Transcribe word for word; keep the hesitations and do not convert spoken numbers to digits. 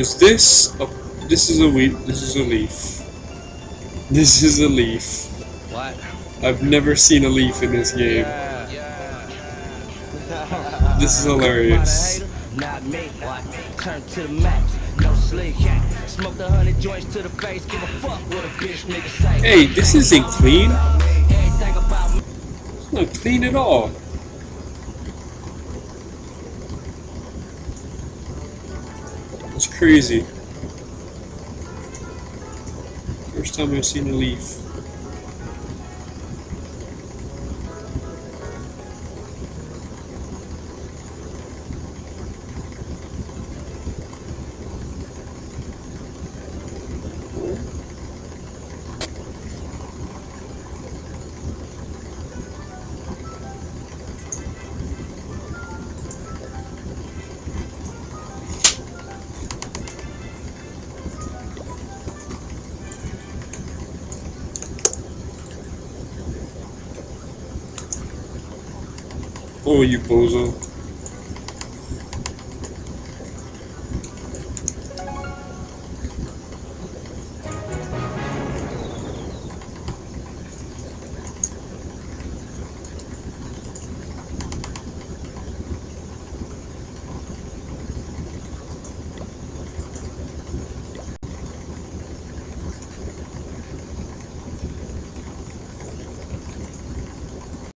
Is this a, this is a weed, this is a leaf. This is a leaf. What? I've never seen a leaf in this game. Yeah. Yeah. This is hilarious. Not me, turn to the max, no sleep, smoke the hundred joints to the face, give a fuck what a bitch nigga say. Hey, this isn't clean. It's not clean at all. It's crazy. First time I've seen a leaf. Oh, you bozo.